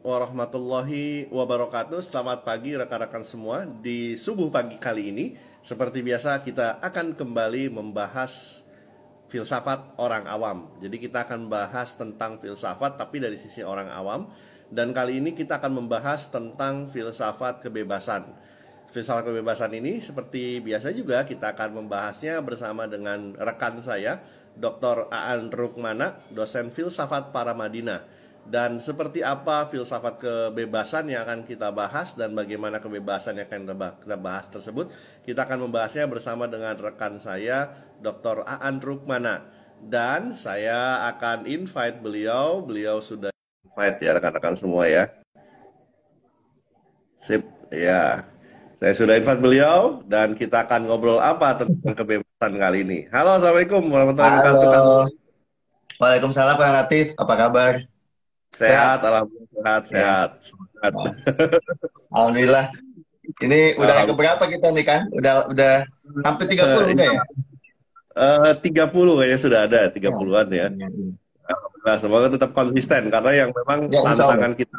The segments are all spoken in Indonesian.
warahmatullahi wabarakatuh. Selamat pagi rekan-rekan semua. Di subuh pagi kali ini, seperti biasa kita akan kembali membahas filsafat orang awam. Jadi kita akan bahas tentang filsafat tapi dari sisi orang awam. Dan kali ini kita akan membahas tentang filsafat kebebasan. Filsafat kebebasan ini seperti biasa juga kita akan membahasnya bersama dengan rekan saya, Dr. Aan Rukmana, dosen filsafat Paramadina. Dan seperti apa filsafat kebebasan yang akan kita bahas dan bagaimana kebebasan yang akan kita bahas tersebut, kita akan membahasnya bersama dengan rekan saya, Dr. Aan Rukmana. Dan saya akan invite beliau, sudah invite ya rekan-rekan semua ya. Sip, ya. Saya sudah invite beliau dan kita akan ngobrol apa tentang kebebasan kali ini. Halo, Assalamualaikum warahmatullahi wabarakatuh. Waalaikumsalam, Pak Latif. Apa kabar? Sehat, alhamdulillah, sehat. Ya. Alhamdulillah. Ini udah keberapa kita nih kan? Udah hampir 30 udah ya? 30 kayaknya sudah ada, 30-an ya. Alhamdulillah, semoga tetap konsisten. Karena yang memang ya, tantangan kita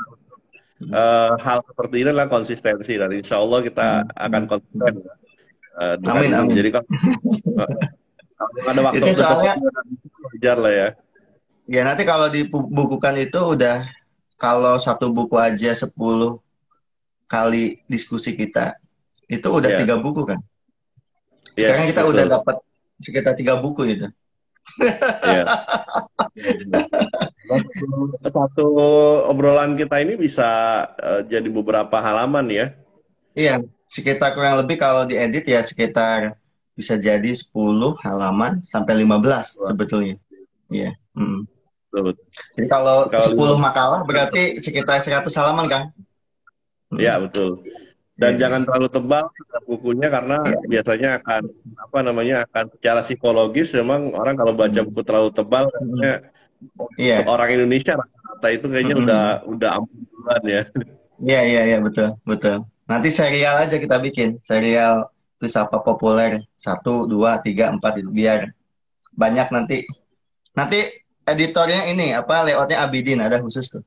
hal seperti ini adalah konsistensi. Dan insya Allah kita akan konsisten. Amin, amin. Jadi kalau ada waktu itu soalnya belajar lah ya. Ya nanti kalau dibukukan itu udah, kalau satu buku aja 10 kali diskusi kita itu udah 3 buku kan. Sekarang kita betul. Udah dapat sekitar 3 buku itu. Ya. Satu obrolan kita ini bisa jadi beberapa halaman ya. Iya, sekitar kurang lebih kalau diedit ya sekitar bisa jadi 10 halaman sampai 15 sebetulnya. Iya. Hmm. Jadi kalau 10 makalah berarti sekitar 100 halaman kan? Ya betul. Dan jangan terlalu tebal bukunya karena biasanya akan secara psikologis memang orang kalau baca buku terlalu tebal kayaknya orang Indonesia rata-rata itu kayaknya udah ampunan ya. Iya iya iya betul betul. Nanti serial aja kita bikin serial filsafat populer 1, 2, 3, 4 itu biar banyak nanti. Editornya ini apa layoutnya Abidin ada khusus tuh.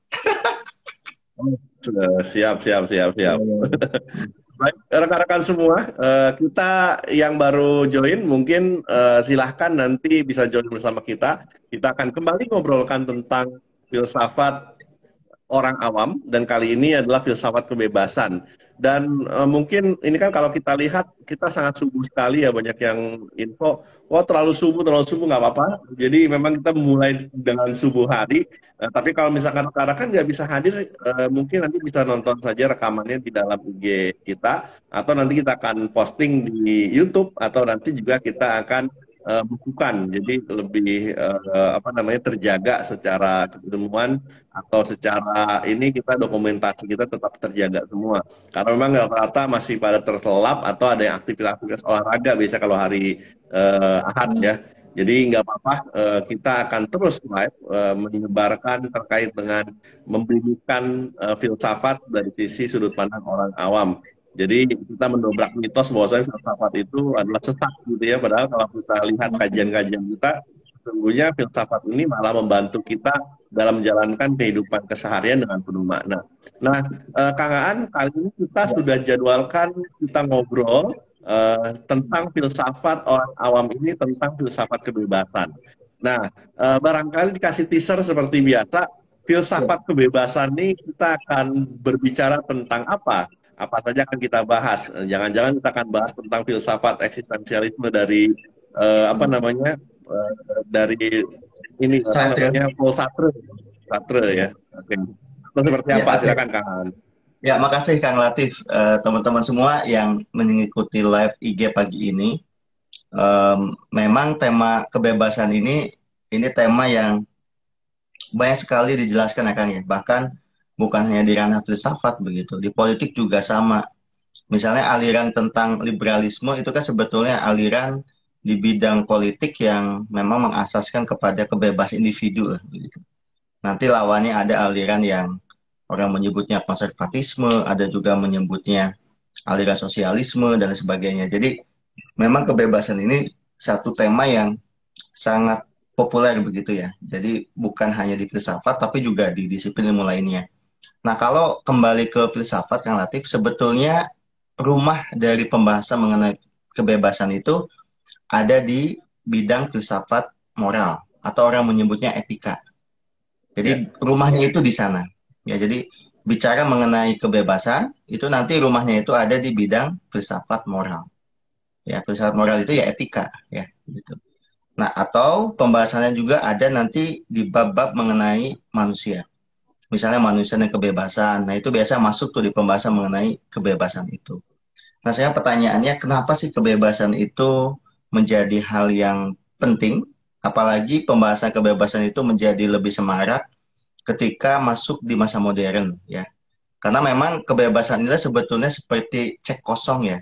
siap. Baik rekan-rekan semua, kita yang baru join mungkin silahkan nanti bisa join bersama kita. Kita akan kembali ngobrolkan tentang filsafat orang awam dan kali ini adalah filsafat kebebasan. Dan mungkin ini kan kalau kita lihat kita sangat subuh sekali ya, banyak yang info wah terlalu subuh nggak apa-apa. Jadi memang kita mulai dengan subuh hari. Tapi kalau misalkan rekan-rekan nggak bisa hadir, mungkin nanti bisa nonton saja rekamannya di dalam IG kita atau nanti kita akan posting di YouTube atau nanti juga kita akan bukukan. Jadi lebih terjaga secara keilmuan atau secara ini kita dokumentasi kita tetap terjaga semua. Karena memang rata-rata masih pada terlelap atau ada yang aktivitas olahraga biasa kalau hari Ahad ya. Jadi nggak apa-apa, kita akan terus live menyebarkan terkait dengan membimbingkan filsafat dari sisi sudut pandang orang awam. Jadi kita mendobrak mitos bahwasanya filsafat itu adalah sesat gitu ya. Padahal kalau kita lihat kajian-kajian kita, sesungguhnya filsafat ini malah membantu kita dalam menjalankan kehidupan keseharian dengan penuh makna. Nah, Kang Aan, kali ini kita sudah jadwalkan kita ngobrol tentang filsafat orang awam ini, tentang filsafat kebebasan. Nah, barangkali dikasih teaser seperti biasa, filsafat kebebasan ini kita akan berbicara tentang apa? Apa saja akan kita bahas. Jangan-jangan kita akan bahas tentang filsafat eksistensialisme dari dari ini Paul Sartre ya. Oke. Seperti apa ya, silakan Kang. Ya, makasih Kang Latif, teman-teman semua yang mengikuti live IG pagi ini. Memang tema kebebasan ini tema yang banyak sekali dijelaskan ya Kang ya. Bahkan bukan hanya di ranah filsafat begitu, di politik juga sama. Misalnya aliran tentang liberalisme itu kan sebetulnya aliran di bidang politik yang memang mengasaskan kepada kebebasan individu lah begitu. Nanti lawannya ada aliran yang orang menyebutnya konservatisme, ada juga menyebutnya aliran sosialisme dan sebagainya. Jadi memang kebebasan ini satu tema yang sangat populer begitu ya. Jadi bukan hanya di filsafat tapi juga di disiplin ilmu lainnya. Nah, kalau kembali ke filsafat, Kang Latief, sebetulnya rumah dari pembahasan mengenai kebebasan itu ada di bidang filsafat moral, atau orang menyebutnya etika. Jadi rumahnya itu di sana. Ya, jadi bicara mengenai kebebasan, itu nanti rumahnya itu ada di bidang filsafat moral. Ya, filsafat moral itu ya etika, ya gitu. Nah, atau pembahasannya juga ada nanti di bab-bab mengenai manusia. Misalnya manusia dan kebebasan. Nah, itu biasa masuk tuh di pembahasan mengenai kebebasan itu. Nah, saya pertanyaannya, kenapa sih kebebasan itu menjadi hal yang penting? Apalagi pembahasan kebebasan itu menjadi lebih semarak ketika masuk di masa modern, ya. Karena memang kebebasan ini sebetulnya seperti cek kosong, ya,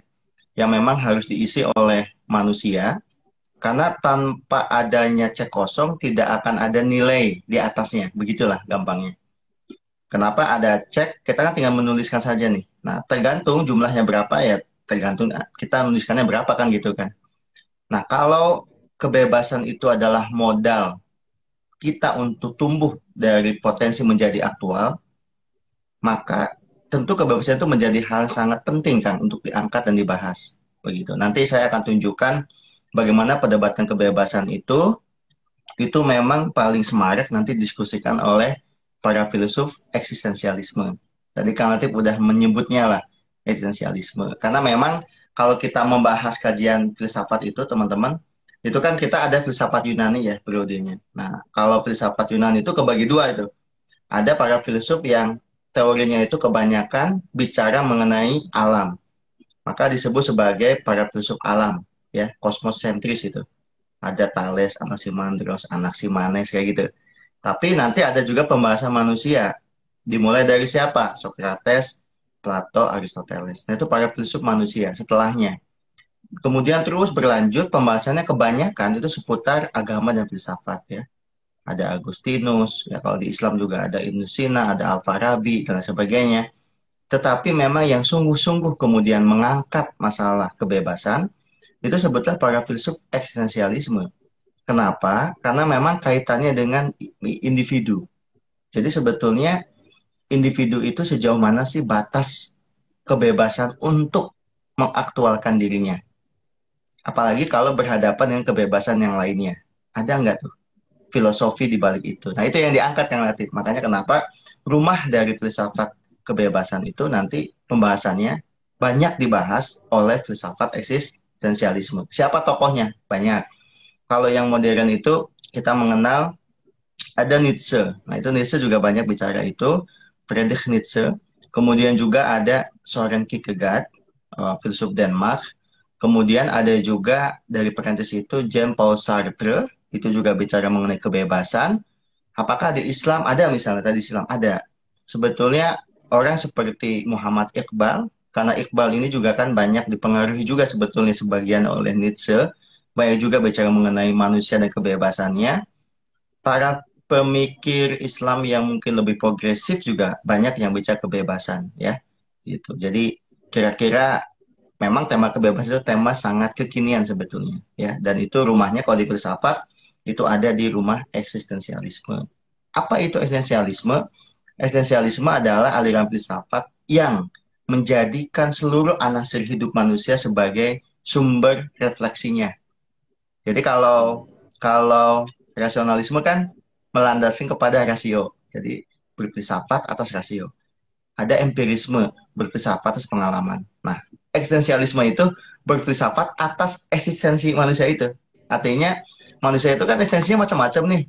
yang memang harus diisi oleh manusia. Karena tanpa adanya cek kosong, tidak akan ada nilai di atasnya. Begitulah gampangnya. Kenapa ada cek? Kita kan tinggal menuliskan saja nih. Nah, tergantung jumlahnya berapa, ya tergantung kita menuliskannya berapa, kan gitu kan. Nah, kalau kebebasan itu adalah modal kita untuk tumbuh dari potensi menjadi aktual, maka tentu kebebasan itu menjadi hal sangat penting, Kang, untuk diangkat dan dibahas. Begitu. Nanti saya akan tunjukkan bagaimana perdebatan kebebasan itu memang paling semarak nanti didiskusikan oleh para filsuf eksistensialisme. Tadi Kang Latief udah menyebutnya lah, eksistensialisme. Karena memang kalau kita membahas kajian filsafat itu, teman-teman, itu kan kita ada filsafat Yunani, ya, periodenya. Nah, kalau filsafat Yunani itu kebagi dua itu. Ada para filsuf yang teorinya itu kebanyakan bicara mengenai alam. Maka disebut sebagai para filsuf alam, ya, kosmosentris itu. Ada Thales, Anaximandros, Anaximenes, kayak gitu. Tapi nanti ada juga pembahasan manusia. Dimulai dari siapa? Socrates, Plato, Aristoteles. Nah, itu para filsuf manusia setelahnya. Kemudian terus berlanjut, pembahasannya kebanyakan itu seputar agama dan filsafat, ya. Ada Agustinus, ya, kalau di Islam juga ada Ibnu Sina, ada Al-Farabi, dan sebagainya. Tetapi memang yang sungguh-sungguh kemudian mengangkat masalah kebebasan, itu sebetulnya para filsuf eksistensialisme. Kenapa? Karena memang kaitannya dengan individu. Jadi sebetulnya individu itu sejauh mana sih batas kebebasan untuk mengaktualkan dirinya. Apalagi kalau berhadapan dengan kebebasan yang lainnya. Ada nggak tuh filosofi di balik itu? Nah, itu yang diangkat, Kang Latief. Makanya kenapa rumah dari filsafat kebebasan itu nanti pembahasannya banyak dibahas oleh filsafat eksistensialisme. Siapa tokohnya? Banyak. Kalau yang modern itu kita mengenal ada Nietzsche. Nah, itu Nietzsche juga banyak bicara itu. Friedrich Nietzsche. Kemudian juga ada Soren Kierkegaard, filsuf Denmark. Kemudian ada juga dari Perancis itu Jean Paul Sartre. Itu juga bicara mengenai kebebasan. Apakah di Islam ada misalnya? Tadi Islam ada. Sebetulnya orang seperti Muhammad Iqbal. Karena Iqbal ini juga kan banyak dipengaruhi juga sebetulnya sebagian oleh Nietzsche. Banyak juga bicara mengenai manusia dan kebebasannya. Para pemikir Islam yang mungkin lebih progresif juga banyak yang bicara kebebasan, ya. Gitu. Jadi kira-kira memang tema kebebasan itu tema sangat kekinian sebetulnya, ya. Dan itu rumahnya kalau di filsafat itu ada di rumah eksistensialisme. Apa itu eksistensialisme? Eksistensialisme adalah aliran filsafat yang menjadikan seluruh anasir hidup manusia sebagai sumber refleksinya. Jadi kalau rasionalisme kan melandaskan kepada rasio. Jadi berfilsafat atas rasio. Ada empirisme, berfilsafat atas pengalaman. Nah, eksistensialisme itu berfilsafat atas eksistensi manusia itu. Artinya manusia itu kan eksistensinya macam-macam nih.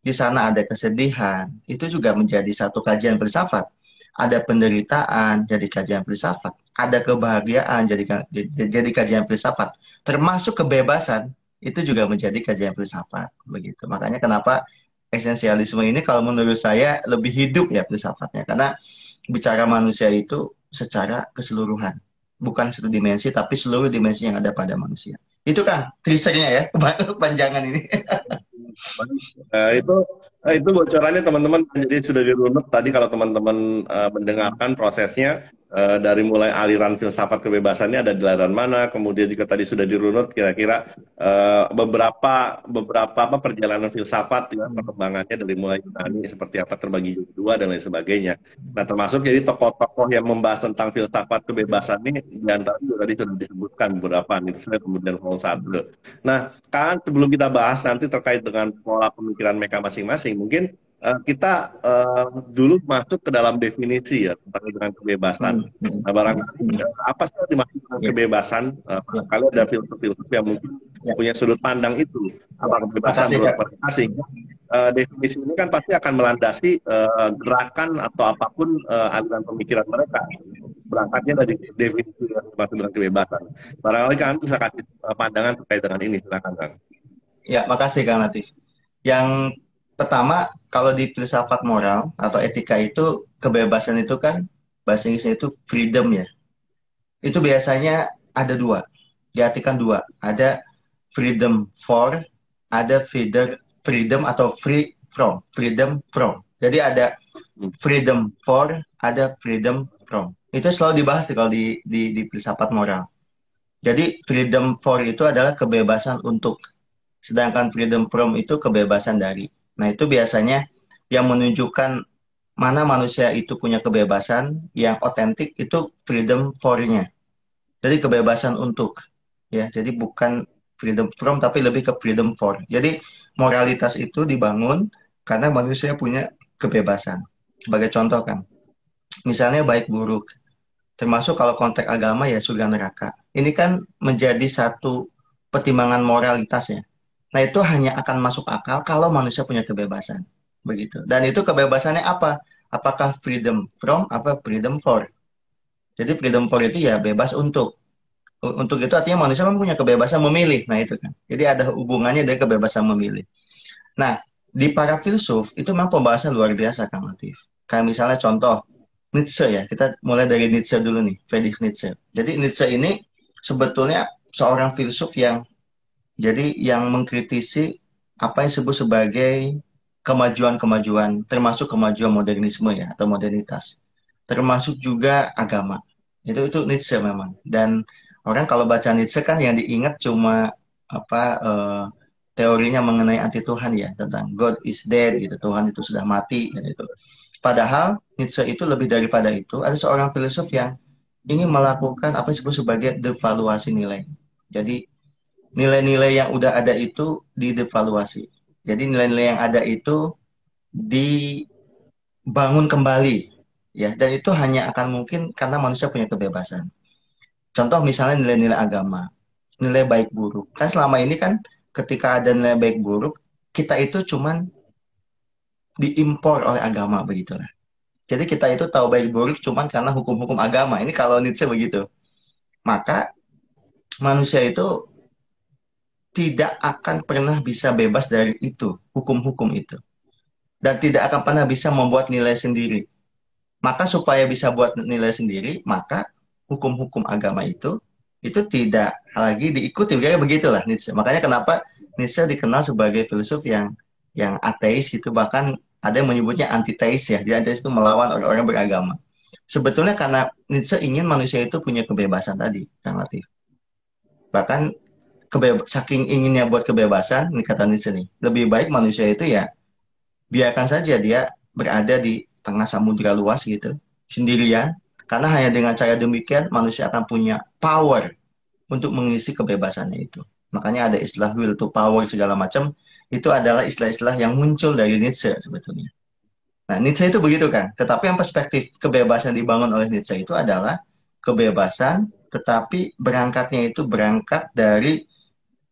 Di sana ada kesedihan, itu juga menjadi satu kajian filsafat. Ada penderitaan, jadi kajian filsafat. Ada kebahagiaan, jadi kajian filsafat. Termasuk kebebasan, itu juga menjadi kajian filsafat, begitu. Makanya kenapa eksistensialisme ini kalau menurut saya lebih hidup, ya, filsafatnya, karena bicara manusia itu secara keseluruhan, bukan satu dimensi, tapi seluruh dimensi yang ada pada manusia. Itu kan teasernya, ya, panjangan ini. Nah, itu bocorannya teman-teman, jadi sudah dirunut tadi kalau teman-teman mendengarkan prosesnya. dari mulai aliran filsafat kebebasannya ada di aliran mana, kemudian juga tadi sudah dirunut kira-kira beberapa perjalanan filsafat ya, perkembangannya dari mulai Yunani seperti apa, terbagi dua dan lain sebagainya. Nah, termasuk jadi tokoh-tokoh yang membahas tentang filsafat kebebasan ini diantara itu tadi sudah disebutkan beberapa, Nietzsche kemudian Paul Sartre. Nah, kan sebelum kita bahas nanti terkait dengan pola pemikiran mereka masing-masing, mungkin kita dulu masuk ke dalam definisi ya tentang dengan kebebasan. Nah, barangkali apa sih dimaksud dengan kebebasan? Barangkali ada filsuf-filsuf yang mungkin punya sudut pandang itu apa kebebasan berarti sehingga definisi ini kan pasti akan melandasi gerakan atau apapun aliran pemikiran mereka. Berangkatnya dari definisi yang dimaksud dengan kebebasan. Barangkali Kang bisa kasih pandangan terkait dengan ini, silakan Kang. Ya, makasih Kang Latief. Yang pertama, kalau di filsafat moral atau etika itu, kebebasan itu kan bahasa Inggrisnya itu freedom ya. Itu biasanya ada dua, diartikan dua. Ada freedom for, ada freedom atau free from, freedom from. Jadi ada freedom for, ada freedom from. Itu selalu dibahas kalau di filsafat moral. Jadi freedom for itu adalah kebebasan untuk, sedangkan freedom from itu kebebasan dari. Nah, itu biasanya yang menunjukkan mana manusia itu punya kebebasan yang otentik itu freedom for-nya. Jadi kebebasan untuk, ya. Jadi bukan freedom from tapi lebih ke freedom for. Jadi moralitas itu dibangun karena manusia punya kebebasan. Sebagai contoh kan, misalnya baik buruk. Termasuk kalau konteks agama ya surga neraka. Ini kan menjadi satu pertimbangan moralitasnya. Nah, itu hanya akan masuk akal kalau manusia punya kebebasan. Begitu. Dan itu kebebasannya apa? Apakah freedom from, apa freedom for? Jadi freedom for itu ya bebas untuk. Untuk itu artinya manusia punya kebebasan memilih. Nah, itu kan. Jadi ada hubungannya dengan kebebasan memilih. Nah, di para filsuf itu memang pembahasan luar biasa, Kang Latief. Kayak misalnya contoh Nietzsche ya. Kita mulai dari Nietzsche dulu nih, Friedrich Nietzsche. Jadi Nietzsche ini sebetulnya seorang filsuf yang jadi yang mengkritisi apa yang disebut sebagai kemajuan-kemajuan, termasuk kemajuan modernisme ya, atau modernitas. Termasuk juga agama. Itu Nietzsche memang. Dan orang kalau baca Nietzsche kan yang diingat cuma apa teorinya mengenai anti Tuhan ya, tentang God is dead gitu, Tuhan itu sudah mati gitu. Padahal Nietzsche itu lebih daripada itu, ada seorang filsuf yang ingin melakukan apa yang disebut sebagai devaluasi nilai. Jadi nilai-nilai yang udah ada itu didevaluasi. Jadi nilai-nilai yang ada itu dibangun kembali, ya. Dan itu hanya akan mungkin karena manusia punya kebebasan. Contoh misalnya nilai-nilai agama, nilai baik buruk. Kan selama ini kan ketika ada nilai baik buruk, kita itu cuman diimpor oleh agama begitulah. Jadi kita itu tahu baik buruk cuman karena hukum-hukum agama. Ini kalau Nietzsche begitu. Maka manusia itu tidak akan pernah bisa bebas dari itu, hukum-hukum itu. Dan tidak akan pernah bisa membuat nilai sendiri. Maka supaya bisa buat nilai sendiri, maka hukum-hukum agama itu tidak lagi diikuti. Kayak begitulah Nietzsche. Makanya kenapa Nietzsche dikenal sebagai filsuf yang ateis gitu, bahkan ada yang menyebutnya antiteis ya. Jadi ateis itu melawan orang-orang beragama. Sebetulnya karena Nietzsche ingin manusia itu punya kebebasan tadi, Kang Latief. Bahkan saking inginnya buat kebebasan, ini kata Nietzsche nih, lebih baik manusia itu ya biarkan saja dia berada di tengah samudera luas gitu, sendirian, karena hanya dengan cara demikian manusia akan punya power untuk mengisi kebebasannya itu. Makanya ada istilah will to power segala macam, itu adalah istilah-istilah yang muncul dari Nietzsche sebetulnya. Nah, Nietzsche itu begitu kan, tetapi yang perspektif kebebasan dibangun oleh Nietzsche itu adalah kebebasan, tetapi berangkatnya itu berangkat dari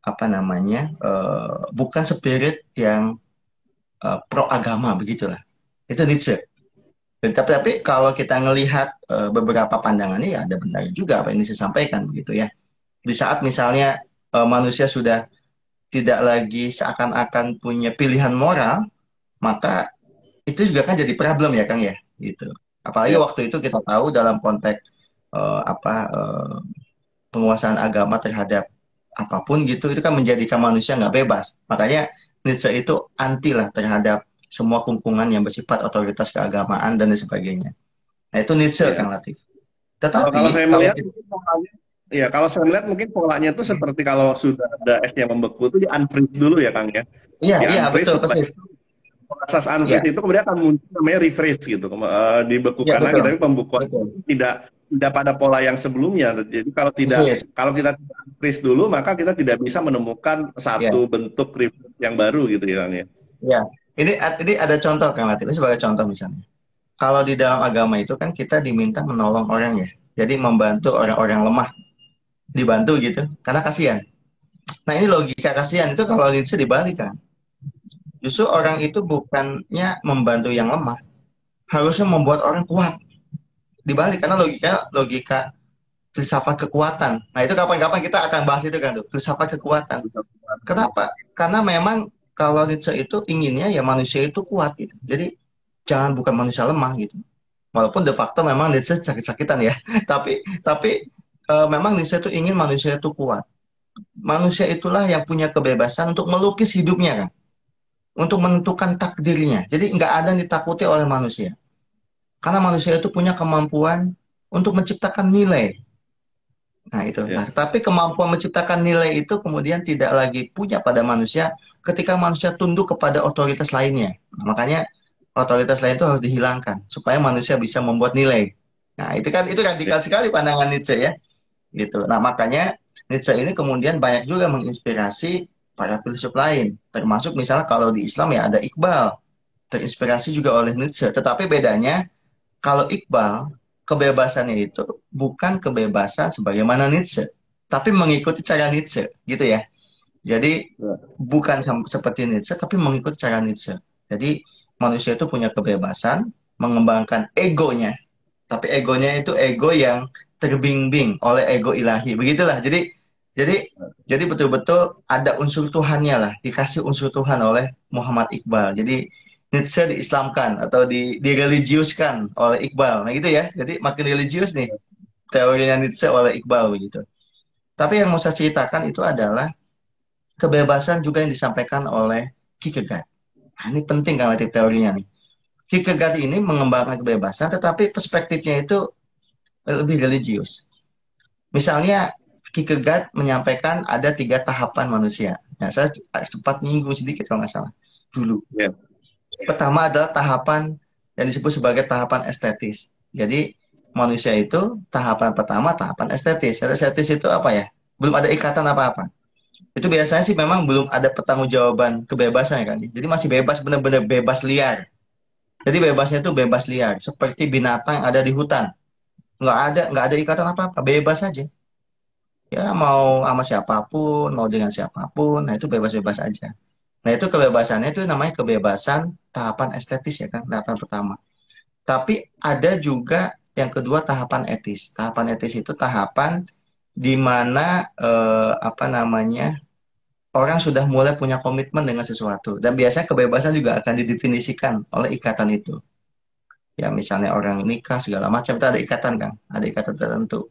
apa namanya, bukan spirit yang pro agama begitulah. Itu Nietzsche. Tapi kalau kita ngelihat beberapa pandangannya ya ada benar juga apa yang Nietzsche sampaikan begitu ya. Di saat misalnya manusia sudah tidak lagi seakan-akan punya pilihan moral, maka itu juga kan jadi problem ya Kang ya gitu. Apalagi waktu itu kita tahu dalam konteks penguasaan agama terhadap apapun gitu, itu kan menjadikan manusia nggak bebas. Makanya Nietzsche itu anti lah terhadap semua kungkungan yang bersifat otoritas keagamaan dan sebagainya. Nah, itu Nietzsche Kang Latief. Tetapi kalau saya melihat, kalau saya melihat mungkin polanya itu seperti kalau sudah ada esnya membeku itu di-unfreeze dulu ya Kang ya. Iya, iya betul. Proses unfreeze itu kemudian akan muncul namanya refresh gitu, dibekukan lagi, tapi pembukuan tidak pada pola yang sebelumnya. Jadi kalau kita tidak unfreeze dulu, maka kita tidak bisa menemukan satu bentuk refresh yang baru gitu ya Kang ya. Iya. Ini ada contoh Kang Latif, ini sebagai contoh misalnya. Kalau di dalam agama itu kan kita diminta menolong orang ya. Jadi membantu orang-orang lemah. Dibantu gitu, karena kasihan. Nah ini logika kasihan itu kalau Nietzsche dibalikan. Justru orang itu bukannya membantu yang lemah. Harusnya membuat orang kuat. Dibalik, karena logika filsafat kekuatan. Nah itu kapan-kapan kita akan bahas itu kan tuh. Filsafat kekuatan. Kenapa? Karena memang kalau Nietzsche itu inginnya ya manusia itu kuat gitu. Jadi jangan bukan manusia lemah gitu. Walaupun de facto memang Nietzsche sakit-sakitan ya. Tapi memang Nietzsche itu ingin manusia itu kuat. Manusia itulah yang punya kebebasan untuk melukis hidupnya kan. Untuk menentukan takdirnya. Jadi nggak ada yang ditakuti oleh manusia. Karena manusia itu punya kemampuan untuk menciptakan nilai. Nah itu. Yeah. Nah, tapi kemampuan menciptakan nilai itu kemudian tidak lagi punya pada manusia ketika manusia tunduk kepada otoritas lainnya. Nah, makanya otoritas lain itu harus dihilangkan supaya manusia bisa membuat nilai. Nah itu radikal sekali pandangan Nietzsche ya, gitu. Nah makanya Nietzsche ini kemudian banyak juga menginspirasi para filsuf lain, termasuk misalnya kalau di Islam ya ada Iqbal, terinspirasi juga oleh Nietzsche. Tetapi bedanya kalau Iqbal kebebasannya itu bukan kebebasan sebagaimana Nietzsche, tapi mengikuti cara Nietzsche, gitu ya. Jadi bukan seperti Nietzsche, tapi mengikuti cara Nietzsche. Jadi manusia itu punya kebebasan mengembangkan egonya, tapi egonya itu ego yang terbimbing oleh ego ilahi, begitulah. Jadi betul-betul ada unsur Tuhannya lah, dikasih unsur Tuhan oleh Muhammad Iqbal. Jadi Nietzsche diislamkan atau direligiuskan oleh Iqbal, nah gitu ya. Jadi makin religius nih teorinya Nietzsche oleh Iqbal begitu. Tapi yang mau saya ceritakan itu adalah kebebasan juga yang disampaikan oleh Kierkegaard. Nah, ini penting kan Latif teorinya nih. Kierkegaard ini mengembangkan kebebasan, tetapi perspektifnya itu lebih religius. Misalnya Kierkegaard menyampaikan ada 3 tahapan manusia. Nah, saya cepat nyinggung sedikit kalau nggak salah dulu. Yeah. Pertama adalah tahapan yang disebut sebagai tahapan estetis. Jadi manusia itu tahapan pertama tahapan estetis. Estetis itu apa ya? Belum ada ikatan apa-apa. Itu biasanya sih memang belum ada pertanggungjawaban kebebasan kan. Jadi masih bebas, benar-benar bebas liar. Jadi bebasnya itu bebas liar, seperti binatang yang ada di hutan. Nggak ada ikatan apa-apa, bebas aja. Ya mau sama siapapun, mau dengan siapapun, nah itu bebas-bebas aja. Nah itu kebebasannya itu namanya kebebasan tahapan estetis ya kan, tahapan pertama. Tapi ada juga yang kedua tahapan etis. Tahapan etis itu tahapan di mana orang sudah mulai punya komitmen dengan sesuatu, dan biasanya kebebasan juga akan didefinisikan oleh ikatan itu. Ya misalnya orang nikah segala macam itu ada ikatan kan, ada ikatan tertentu.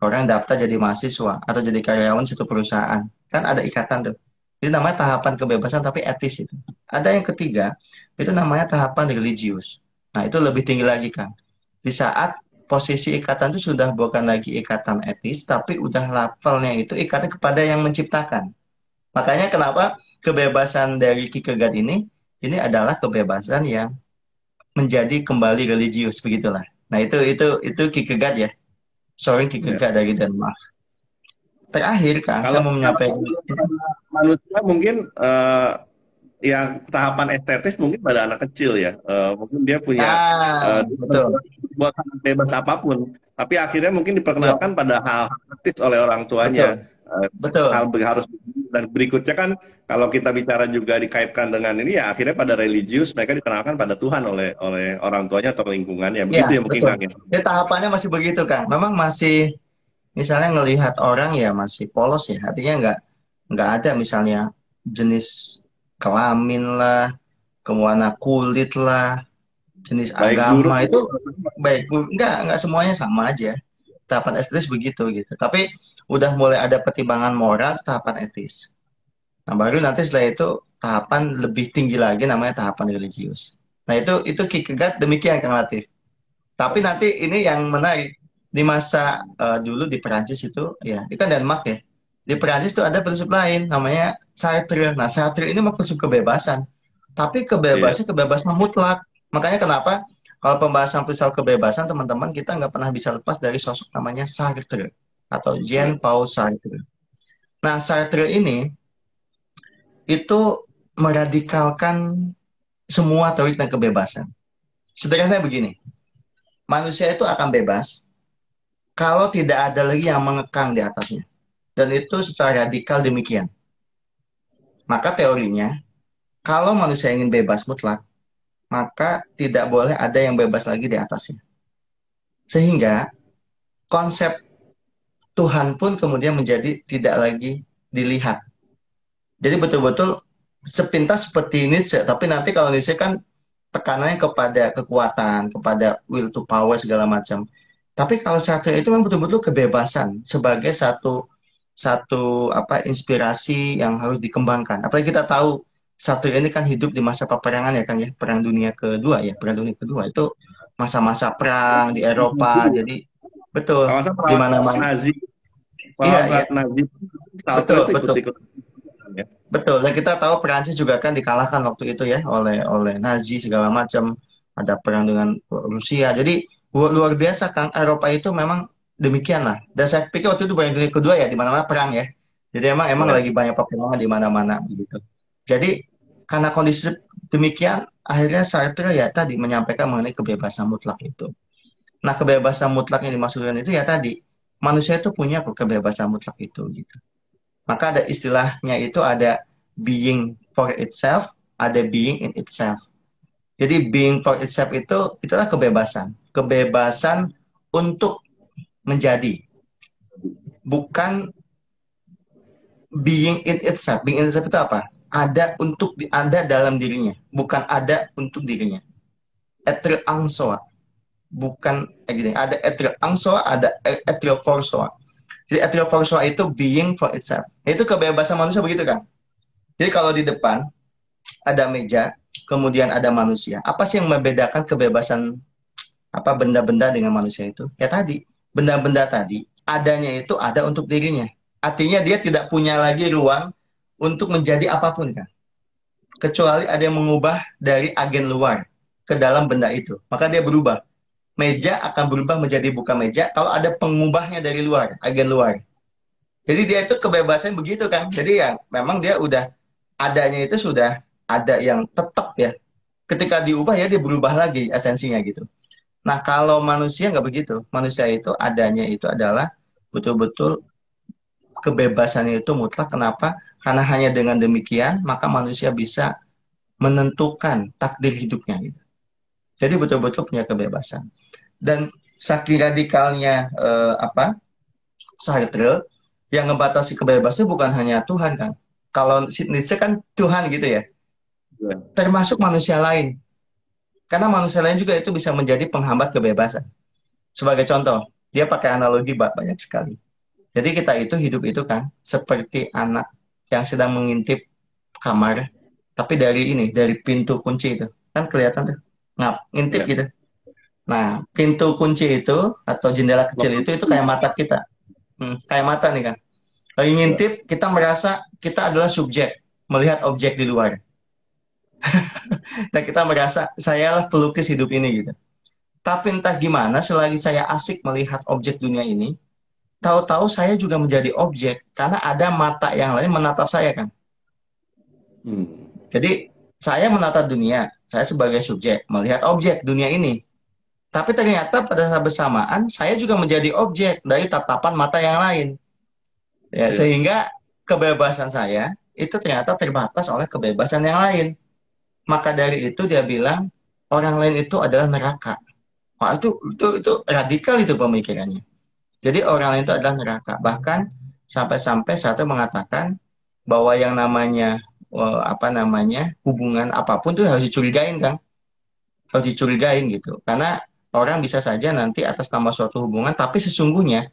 Orang daftar jadi mahasiswa atau jadi karyawan satu perusahaan kan ada ikatan tuh. Jadi namanya tahapan kebebasan tapi etis itu. Ada yang ketiga itu namanya tahapan religius. Nah itu lebih tinggi lagi kan, di saat posisi ikatan itu sudah bukan lagi ikatan etis, tapi udah levelnya itu ikatan kepada yang menciptakan. Makanya kenapa kebebasan dari Kierkegaard ini adalah kebebasan yang menjadi kembali religius, begitulah. Nah itu Kierkegaard ya, Soren Kierkegaard dari Denmark. Terakhir Kang, kalau saya mau menyampaikan manusia mungkin yang tahapan estetis mungkin pada anak kecil ya, mungkin dia punya buat bebas apapun, tapi akhirnya mungkin diperkenalkan pada hal etis oleh orang tuanya. Betul. Hal harus, dan berikutnya kan kalau kita bicara juga dikaitkan dengan ini ya akhirnya pada religius mereka dikenalkan pada Tuhan oleh orang tuanya atau lingkungannya, begitu ya mungkin Kang. Ya tahapannya masih begitu kan, memang masih misalnya ngelihat orang ya masih polos ya, artinya nggak ada misalnya jenis kelamin lah, warna kulit lah, jenis baik agama itu baik, enggak semuanya sama aja. Tahapan estetis begitu gitu. Tapi udah mulai ada pertimbangan moral, tahapan etis. Nah, baru nanti setelah itu tahapan lebih tinggi lagi namanya tahapan religius. Nah, itu Kierkegaard demikian Kang Latif. Tapi nanti ini yang menarik. di masa dulu di Perancis itu, ya, itu kan Denmark ya. Di Perancis itu ada filsuf lain namanya Sartre. Nah, Sartre ini filsuf kebebasan. Tapi kebebasan, kebebasan mutlak. Makanya kenapa kalau pembahasan filsafat kebebasan, teman-teman, kita nggak pernah bisa lepas dari sosok namanya Sartre atau Jean Paul Sartre. Nah, Sartre ini itu meradikalkan semua teori tentang kebebasan. Sederhananya begini, manusia itu akan bebas kalau tidak ada lagi yang mengekang di atasnya. Dan itu secara radikal demikian. Maka teorinya, kalau manusia ingin bebas mutlak, maka tidak boleh ada yang bebas lagi di atasnya. Sehingga konsep Tuhan pun kemudian menjadi tidak lagi dilihat. Jadi betul-betul sepintas seperti Nietzsche. Tapi nanti kalau Nietzsche kan tekanannya kepada kekuatan, kepada will to power segala macam. Tapi kalau Sartre itu memang betul-betul kebebasan sebagai satu inspirasi yang harus dikembangkan. Apalagi kita tahu Sartre ini kan hidup di masa peperangan ya kan ya, Perang Dunia Kedua ya, Perang Dunia Kedua itu masa-masa perang di Eropa. Jadi betul di mana-mana. Nazi. Iya, Nazi. Betul, betul. Betul, dan kita tahu Perancis juga kan dikalahkan waktu itu ya oleh Nazi segala macam, ada perang dengan Rusia. Jadi luar biasa kan Eropa itu memang demikianlah. Dan saya pikir waktu itu Perang Dunia Kedua ya, di mana-mana perang ya. Jadi emang lagi banyak peperangan di mana-mana begitu. Jadi karena kondisi demikian, akhirnya Sartre ya tadi menyampaikan mengenai kebebasan mutlak itu. Nah, kebebasan mutlak yang dimaksudkan itu ya tadi, manusia itu punya kebebasan mutlak itu gitu. Maka ada istilahnya itu ada being for itself, ada being in itself. Jadi being for itself itulah kebebasan. Kebebasan untuk menjadi. Bukan being in itself. Being in itself itu apa? Ada dalam dirinya, bukan ada untuk dirinya. Etre ang soa. Bukan gini, ada etre ang soa, ada etre for soa. Jadi atrio forsoa itu being for itself. Itu kebebasan manusia begitu kan? Jadi kalau di depan ada meja, kemudian ada manusia. Apa sih yang membedakan kebebasan benda-benda dengan manusia itu? Ya tadi, benda-benda tadi adanya itu ada untuk dirinya. Artinya dia tidak punya lagi ruang untuk menjadi apapun kan? Kecuali ada yang mengubah dari agen luar ke dalam benda itu. Maka dia berubah. Meja akan berubah menjadi bukan meja kalau ada pengubahnya dari luar, agen luar. Jadi dia itu kebebasan begitu kan. Jadi ya memang dia udah adanya itu sudah ada yang tetap ya. Ketika diubah ya dia berubah lagi esensinya gitu. Nah kalau manusia nggak begitu. Manusia itu adanya itu adalah betul-betul kebebasannya itu mutlak. Kenapa? Karena hanya dengan demikian maka manusia bisa menentukan takdir hidupnya gitu. Jadi betul-betul punya kebebasan. Dan saking radikalnya Sartre yang membatasi kebebasan bukan hanya Tuhan kan. Kalau Nietzsche kan Tuhan gitu ya. Termasuk manusia lain. Karena manusia lain juga itu bisa menjadi penghambat kebebasan. Sebagai contoh, dia pakai analogi banyak sekali. Jadi kita itu hidup itu kan seperti anak yang sedang mengintip kamar, tapi dari pintu kunci itu. Kan kelihatan tuh. Ngintip gitu. Nah, pintu kunci itu atau jendela kecil itu kayak mata kita. Kayak mata nih kan. Kalau ngintip, kita merasa kita adalah subjek, melihat objek di luar. Dan kita merasa sayalah pelukis hidup ini gitu. Tapi entah gimana selagi saya asik melihat objek dunia ini, tahu-tahu saya juga menjadi objek karena ada mata yang lain menatap saya kan. Jadi saya menata dunia, saya sebagai subjek, melihat objek dunia ini. Tapi ternyata pada saat bersamaan, saya juga menjadi objek dari tatapan mata yang lain. Ya, sehingga kebebasan saya itu ternyata terbatas oleh kebebasan yang lain. Maka dari itu dia bilang, orang lain itu adalah neraka. Wah, itu radikal itu pemikirannya. Jadi orang lain itu adalah neraka. Bahkan sampai-sampai satu mengatakan bahwa yang namanya hubungan apapun tuh harus dicurigain kan, harus dicurigain gitu, karena orang bisa saja nanti atas nama suatu hubungan tapi sesungguhnya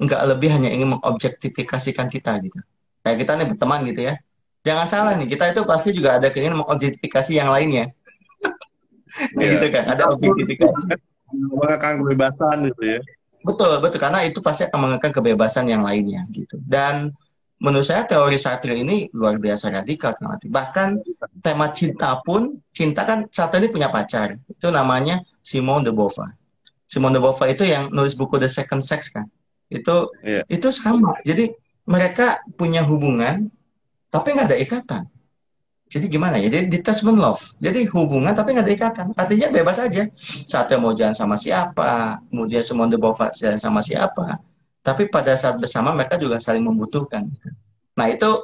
nggak lebih hanya ingin mengobjektifikasikan kita gitu. Kayak kita nih berteman gitu ya, jangan salah nih, kita itu pasti juga ada keinginan mengobjektifikasi yang lainnya. Gitu kan, ada objektifikasi, mengatakan kebebasan gitu ya. Betul, betul. Karena itu pasti akan mengangkat kebebasan yang lainnya gitu. Dan menurut saya teori Sartre ini luar biasa radikal. Bahkan tema cinta pun, cinta kan Sartre ini punya pacar. Itu namanya Simone de Beauvoir. Simone de Beauvoir itu yang nulis buku The Second Sex kan. Itu itu sama. Jadi mereka punya hubungan tapi nggak ada ikatan. Jadi gimana ya? Jadi detachment love. Jadi hubungan tapi nggak ada ikatan. Artinya bebas aja. Sartre mau jalan sama siapa, kemudian Simone de Beauvoir jalan sama siapa. Tapi pada saat bersama mereka juga saling membutuhkan. Nah itu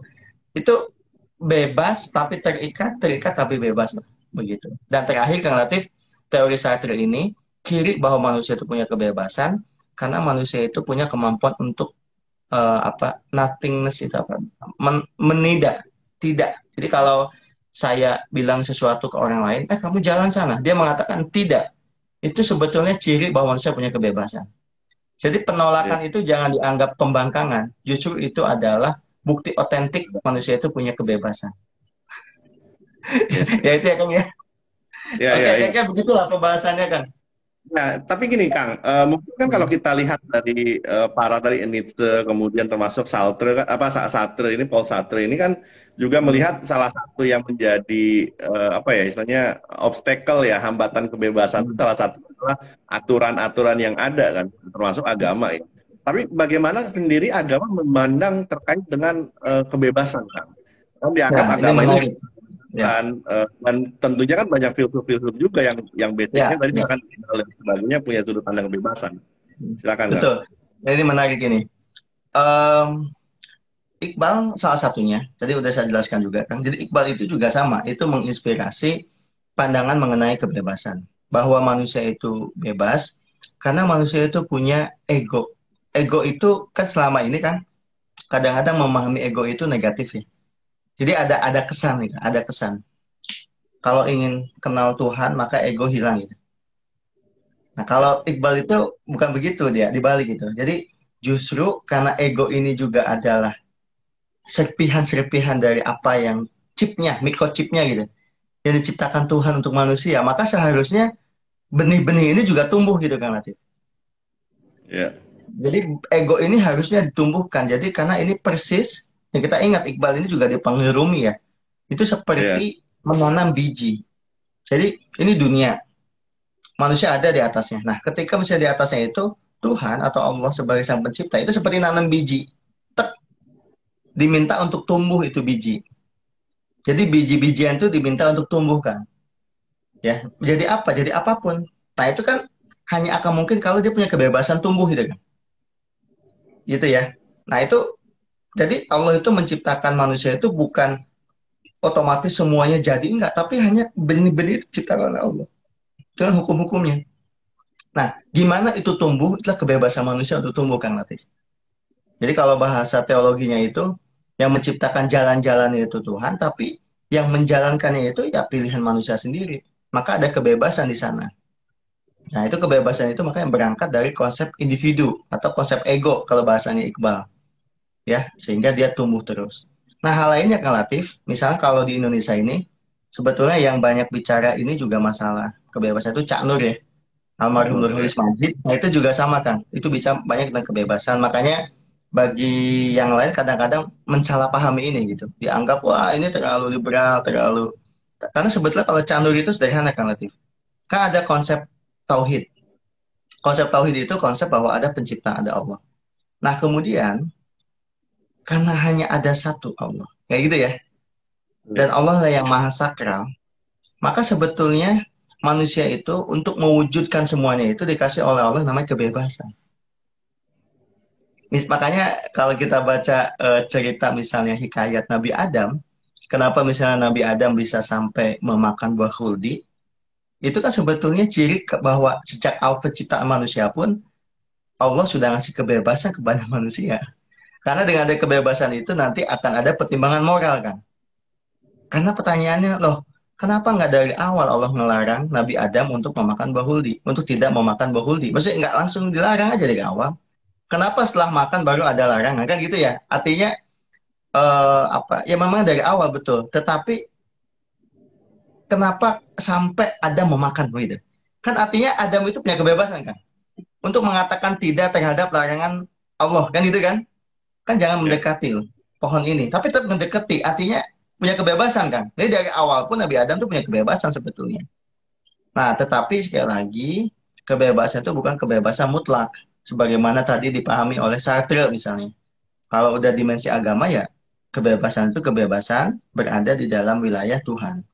bebas tapi terikat, terikat tapi bebas begitu. Dan terakhir Kang Latif, teori Sartre ini ciri bahwa manusia itu punya kebebasan karena manusia itu punya kemampuan untuk nothingness itu apa? Menida, tidak. Jadi kalau saya bilang sesuatu ke orang lain, kamu jalan sana, dia mengatakan tidak. Itu sebetulnya ciri bahwa manusia punya kebebasan. Jadi penolakan itu jangan dianggap pembangkangan. Justru itu adalah bukti otentik manusia itu punya kebebasan. Ya itu ya Kang ya. Oke, begitulah pembahasannya Kang. Nah, tapi gini Kang, mungkin kan kalau kita lihat dari para dari Nietzsche, kemudian termasuk Sartre, Paul Sartre ini kan juga melihat salah satu yang menjadi obstacle ya, hambatan kebebasan itu salah satu adalah aturan-aturan yang ada kan, termasuk agama ya. Tapi bagaimana sendiri agama memandang terkait dengan kebebasan kan? Kan dianggap agama ini dan tentunya kan banyak filsuf-filsuf juga yang basicnya tadi bahkan sebagainya punya sudut pandang kebebasan. Silakan. Betul. Jadi menarik ini. Iqbal salah satunya. Tadi udah saya jelaskan juga kan. Jadi Iqbal itu juga sama. Itu menginspirasi pandangan mengenai kebebasan. Bahwa manusia itu bebas karena manusia itu punya ego. Ego itu kan selama ini kan kadang-kadang memahami ego itu negatif ya. Jadi ada kesan nih, ada kesan. Kalau ingin kenal Tuhan maka ego hilang gitu. Nah kalau Iqbal itu bukan begitu dia, dibalik gitu. Jadi justru karena ego ini juga adalah serpihan-serpihan dari apa yang chipnya, microchipnya gitu. Yang diciptakan Tuhan untuk manusia, maka seharusnya benih-benih ini juga tumbuh gitu kan Latif. Yeah. Jadi ego ini harusnya ditumbuhkan. Jadi karena ini persis yang kita ingat Iqbal ini juga dipanggil Rumi ya. Itu seperti menanam biji. Jadi ini dunia. Manusia ada di atasnya. Nah ketika manusia di atasnya itu Tuhan atau Allah sebagai sang pencipta itu seperti nanam biji. Diminta untuk tumbuh itu biji. Jadi biji-bijian itu diminta untuk tumbuh kan. Ya, jadi apa? Jadi apapun. Nah itu kan hanya akan mungkin kalau dia punya kebebasan tumbuh gitu kan. Gitu ya. Nah itu jadi Allah itu menciptakan manusia itu bukan otomatis semuanya jadi enggak, tapi hanya benih-benih diciptakan oleh Allah dengan hukum-hukumnya. Nah, gimana itu tumbuh? Itulah kebebasan manusia untuk tumbuh Kang Latif. Jadi kalau bahasa teologinya itu yang menciptakan jalan-jalannya itu Tuhan, tapi yang menjalankannya itu ya pilihan manusia sendiri. Maka ada kebebasan di sana. Nah, itu kebebasan itu makanya berangkat dari konsep individu atau konsep ego kalau bahasanya Iqbal. Ya, sehingga dia tumbuh terus. Nah, hal lainnya Kang Latif, misalnya kalau di Indonesia ini, sebetulnya yang banyak bicara ini juga masalah kebebasan itu Cak Nur ya, almarhum Nurcholis Majid. Nah, itu juga sama kan, itu bicara banyak tentang kebebasan. Makanya bagi yang lain kadang-kadang mensalahpahami ini gitu, dianggap wah ini terlalu liberal, terlalu. Karena sebetulnya kalau Cak Nur itu sederhana Kang Latif, kan ada konsep tauhid. Konsep tauhid itu konsep bahwa ada pencipta, ada Allah. Nah, kemudian karena hanya ada satu Allah, kayak gitu ya. Dan Allah lah yang maha sakral. Maka sebetulnya manusia itu untuk mewujudkan semuanya itu dikasih oleh Allah namanya kebebasan. Makanya kalau kita baca cerita misalnya hikayat Nabi Adam, kenapa misalnya Nabi Adam bisa sampai memakan buah khuldi? Itu kan sebetulnya ciri bahwa sejak awal penciptaan manusia pun Allah sudah ngasih kebebasan kepada manusia. Karena dengan ada kebebasan itu nanti akan ada pertimbangan moral kan. Karena pertanyaannya loh, kenapa nggak dari awal Allah melarang Nabi Adam untuk memakan buah huldi, untuk tidak memakan buah huldi? Maksudnya nggak langsung dilarang aja dari awal. Kenapa setelah makan baru ada larangan kan gitu ya? Artinya ya memang dari awal betul. Tetapi kenapa sampai Adam memakan gitu? Kan artinya Adam itu punya kebebasan kan? untuk mengatakan tidak terhadap larangan Allah, kan gitu kan? Kan jangan mendekati loh, pohon ini, tapi tetap mendekati, artinya punya kebebasan kan? Jadi dari awal pun Nabi Adam tuh punya kebebasan sebetulnya. Nah, tetapi sekali lagi kebebasan itu bukan kebebasan mutlak, sebagaimana tadi dipahami oleh Sartre misalnya. Kalau udah dimensi agama ya, kebebasan itu kebebasan berada di dalam wilayah Tuhan.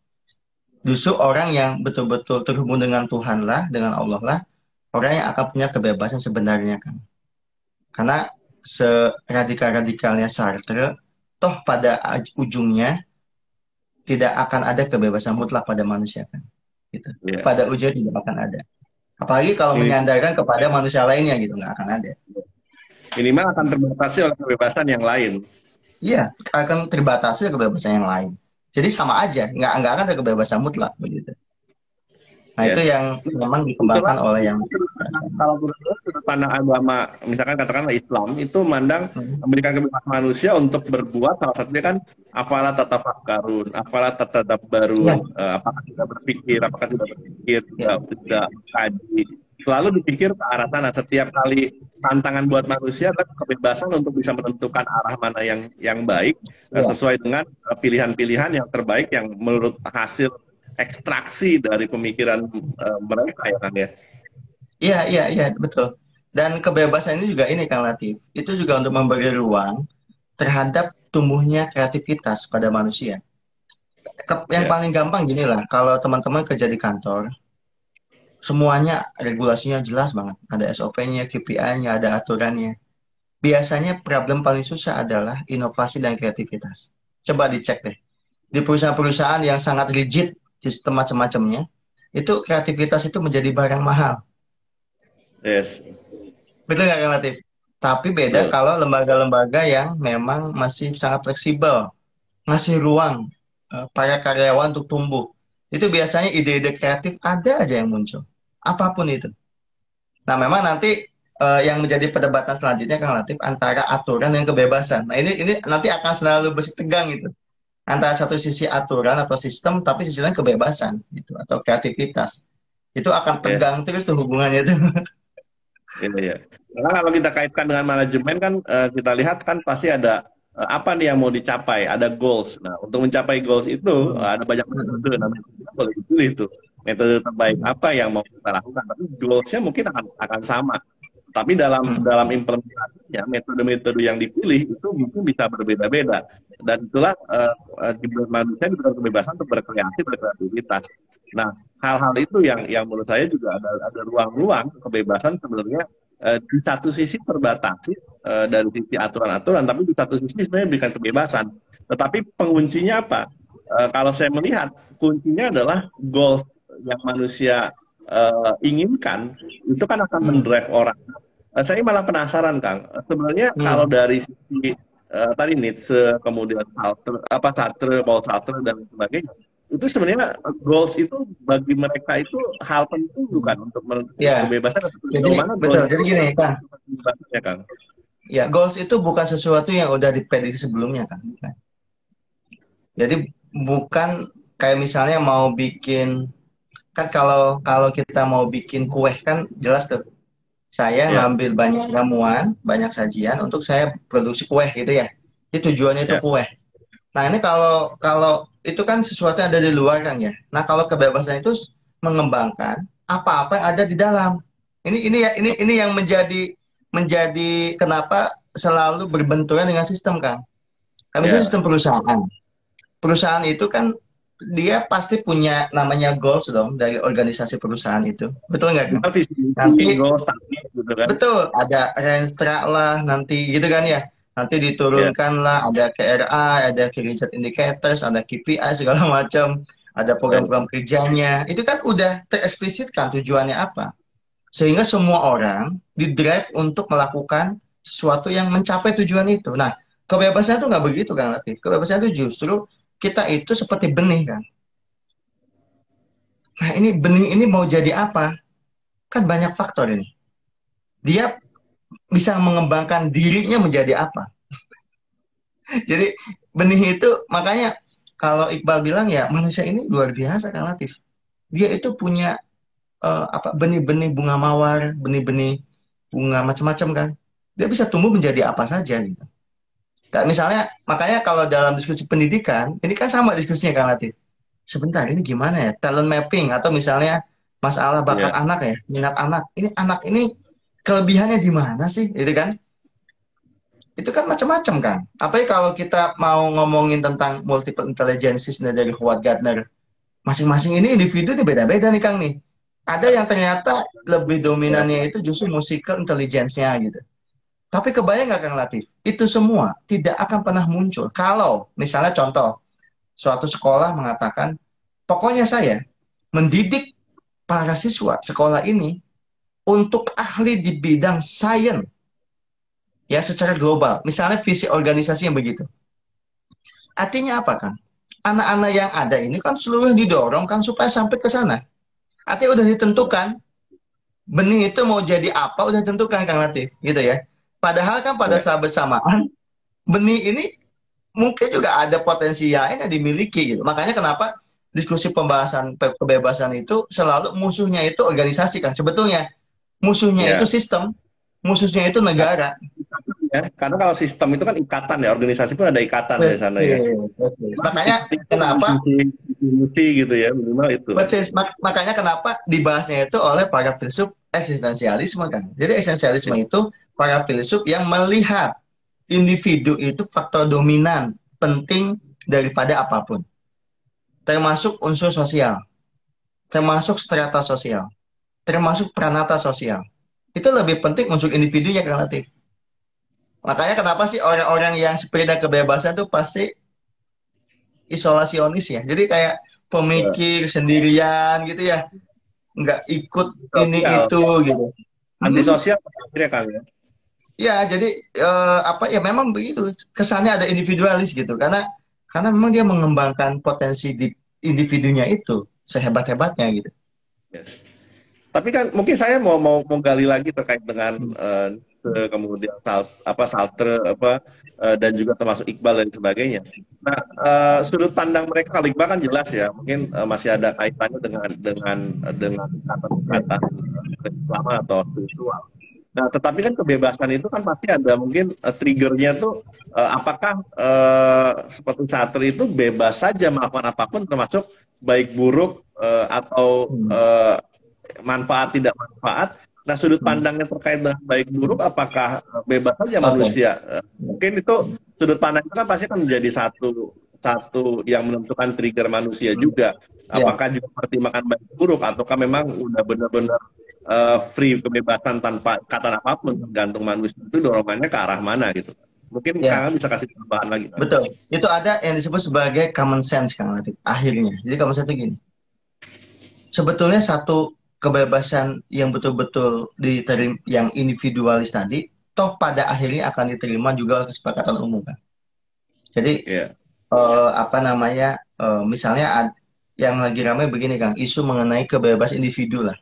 Justru orang yang betul-betul terhubung dengan Tuhan lah, dengan Allah lah, orang yang akan punya kebebasan sebenarnya kan. Karena seradikal-radikalnya Sartre, toh pada ujungnya tidak akan ada kebebasan mutlak pada manusia kan. Gitu. Yeah. Pada ujungnya tidak akan ada. Apalagi kalau menyandarkan kepada manusia lainnya gitu, nggak akan ada. Minimal akan terbatasi oleh kebebasan yang lain. Iya, akan terbatasi kebebasan yang lain. Jadi sama aja, nggak akan ada kebebasan mutlak begitu. Nah yes. Itu yang memang dikembangkan itulah, oleh yang kalau menurut pandang agama, misalkan katakanlah Islam itu mandang memberikan kebebasan manusia untuk berbuat, salah satunya kan afala tatafakkarun, afala tatadabbarun, apakah tidak berpikir, apakah tidak berpikir, tidak kaji. Selalu dipikir ke arah sana. Setiap kali tantangan buat manusia adalah kebebasan untuk bisa menentukan arah mana yang baik sesuai dengan pilihan-pilihan yang terbaik yang menurut hasil ekstraksi dari pemikiran mereka ya kan ya. Iya betul. Dan kebebasan ini juga ini Kang Latif, itu juga untuk memberi ruang terhadap tumbuhnya kreativitas pada manusia. Yang paling gampang gini lah, kalau teman-teman kerja di kantor semuanya regulasinya jelas banget. Ada SOP-nya, KPI-nya, ada aturannya. Biasanya problem paling susah adalah inovasi dan kreativitas. Coba dicek deh. Di perusahaan-perusahaan yang sangat rigid, sistem macam-macamnya, itu kreativitas itu menjadi barang mahal. Yes. Betul nggak, Kang Latif? Tapi beda kalau lembaga-lembaga yang memang masih sangat fleksibel. Ngasih ruang para karyawan untuk tumbuh. Itu biasanya ide-ide kreatif ada aja yang muncul, apapun itu. Nah memang nanti yang menjadi perdebatan selanjutnya Kang Latif antara aturan dan kebebasan. Nah ini nanti akan selalu bersitegang gitu, antara satu sisi aturan atau sistem, tapi sisi lain kebebasan gitu atau kreativitas. Itu akan tegang terus tuh hubungannya itu. Iya. Karena kalau kita kaitkan dengan manajemen kan kita lihat kan pasti ada apa nih yang mau dicapai, ada goals. Nah, untuk mencapai goals itu ada banyak metode, namanya kita boleh pilih tuh metode terbaik apa yang mau kita lakukan. Tapi goalsnya mungkin akan sama. Tapi dalam implementasinya metode-metode yang dipilih itu mungkin bisa berbeda-beda. Dan itulah manusia diberikan kebebasan untuk berkreasi, berkreativitas. Nah, hal-hal itu yang menurut saya juga ada ruang-ruang kebebasan sebenarnya. Di satu sisi terbatasi dari sisi aturan-aturan, tapi di satu sisi sebenarnya berikan kebebasan. Tetapi penguncinya apa? Kalau saya melihat, kuncinya adalah goals yang manusia inginkan, itu kan akan mendrive orang. Saya malah penasaran, Kang. Sebenarnya kalau dari sisi tadi Nietzsche, kemudian Sartre, Paul Sartre, dan sebagainya, itu sebenarnya goals itu bagi mereka itu hal penting bukan untuk kebebasan atau bagaimana? Betul. Jadi gini Kang. Ya Kang. Ya goals itu bukan sesuatu yang udah diprediksi sebelumnya kan. Jadi bukan kayak misalnya mau bikin kan kalau kita mau bikin kue kan jelas tuh saya ngambil banyak ramuan, banyak sajian untuk saya produksi kue gitu ya. Jadi tujuannya itu kue. Nah ini kalau itu kan sesuatu yang ada di luar kan ya. Nah kalau kebebasan itu mengembangkan apa-apa yang ada di dalam. Ini yang menjadi kenapa selalu berbenturan dengan sistem kan. Misalnya sistem perusahaan. Perusahaan itu kan dia pasti punya namanya goals dong dari organisasi perusahaan itu. Betul nggak? Kan? Nanti goals gitu kan. Betul. Ada renstra lah nanti gitu kan ya. Nanti diturunkan lah, ada KRA, ada Key Result Indicators, ada KPI, segala macam. Ada program-program kerjanya. Itu kan udah tereksplisitkan tujuannya apa. Sehingga semua orang didrive untuk melakukan sesuatu yang mencapai tujuan itu. Nah, kebebasan itu nggak begitu, Kang Latif. Kebebasan itu justru kita itu seperti benih, kan. Nah, ini benih ini mau jadi apa? Kan banyak faktor ini. Dia bisa mengembangkan dirinya menjadi apa. Jadi benih itu, makanya kalau Iqbal bilang ya manusia ini luar biasa Kang Latif. Dia itu punya benih-benih bunga mawar, benih-benih bunga, macam-macam kan. Dia bisa tumbuh menjadi apa saja nih. Kayak misalnya, makanya kalau dalam diskusi pendidikan, ini kan sama diskusinya Kang Latif. Sebentar, ini gimana ya? Talent mapping atau misalnya masalah bakat anak ya, minat anak ini kelebihannya di mana sih? Itu kan? Itu kan macam-macam kan. Apalagi kalau kita mau ngomongin tentang multiple intelligences dari Howard Gardner, masing-masing ini individu ini beda-beda nih Kang nih. Ada yang ternyata lebih dominannya itu justru musical intelligence-nya gitu. Tapi kebayang nggak Kang Latif? Itu semua tidak akan pernah muncul. Kalau misalnya contoh, suatu sekolah mengatakan, pokoknya saya mendidik para siswa sekolah ini untuk ahli di bidang sains. Ya, secara global. Misalnya visi organisasi yang begitu. Artinya apa, kan? Anak-anak yang ada ini kan seluruh didorong kan supaya sampai ke sana. Artinya udah ditentukan. Benih itu mau jadi apa udah ditentukan, Kang Latif. Gitu ya. Padahal kan pada saat bersamaan, benih ini mungkin juga ada potensi lain yang dimiliki. Gitu. Makanya kenapa diskusi pembahasan kebebasan itu selalu musuhnya itu organisasi, kan? Sebetulnya. Musuhnya itu sistem. Musuhnya itu negara. Ya, karena kalau sistem itu kan ikatan ya, organisasi pun ada ikatan dari sana ya. Makanya kenapa gitu ya, minimal itu. Makanya kenapa dibahasnya itu oleh para filsuf eksistensialisme kan. Jadi eksistensialisme itu para filsuf yang melihat individu itu faktor dominan penting daripada apapun. Termasuk unsur sosial. Termasuk strata sosial. Termasuk pranata sosial. Itu lebih penting unsur individunya Kang Latif. Makanya kenapa sih orang-orang yang sepeda kebebasan tuh pasti isolasionis ya. Jadi kayak pemikir sendirian gitu ya. Nggak ikut ini itu gitu. Antisosial akhirnya kan ya. Ya, jadi apa ya memang begitu. Kesannya ada individualis gitu karena memang dia mengembangkan potensi di individunya itu sehebat-hebatnya gitu. Yes. Tapi kan mungkin saya mau gali lagi terkait dengan kemudian Sartre dan juga termasuk Iqbal dan sebagainya. Nah, sudut pandang mereka kalau Iqbal kan jelas ya, mungkin masih ada kaitannya dengan kata-kata Islam atau spiritual. Nah, tetapi kan kebebasan itu kan pasti ada mungkin triggernya tuh apakah seperti Sartre itu bebas saja melakukan apapun termasuk baik buruk atau manfaat tidak manfaat. Nah sudut pandangnya terkait dengan baik buruk apakah bebas saja manusia? Mungkin itu sudut pandang itu kan pasti akan menjadi satu yang menentukan trigger manusia juga. Apakah juga pertimbangan baik buruk ataukah memang udah benar-benar free kebebasan tanpa ikatan apapun tergantung manusia itu dorongannya ke arah mana gitu. Mungkin Kang bisa kasih tambahan lagi. Betul. Itu ada yang disebut sebagai common sense Kang Latif akhirnya. Jadi common sense itu gini. Sebetulnya satu kebebasan yang betul-betul diterima, yang individualis tadi, toh pada akhirnya akan diterima juga oleh kesepakatan umum kan. Jadi misalnya yang lagi ramai begini Kang, isu mengenai kebebasan individu lah.